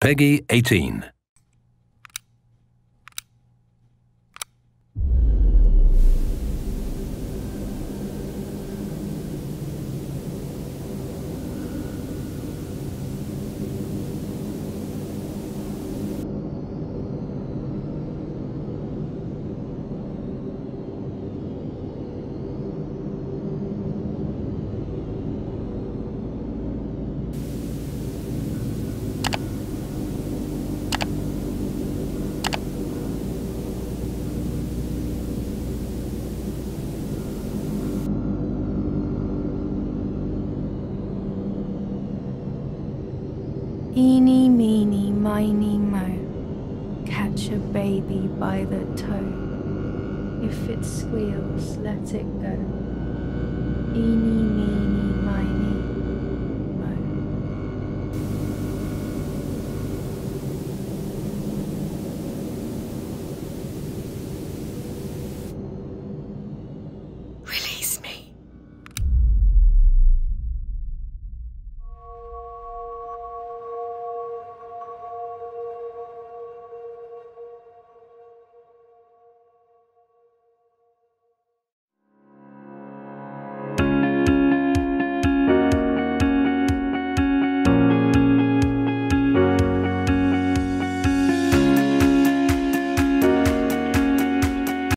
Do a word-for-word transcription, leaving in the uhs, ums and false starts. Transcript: Peggy eighteen. Eeny, meeny, miny, moe, catch a baby by the toe. If it squeals, let it go. Eeny, meeny,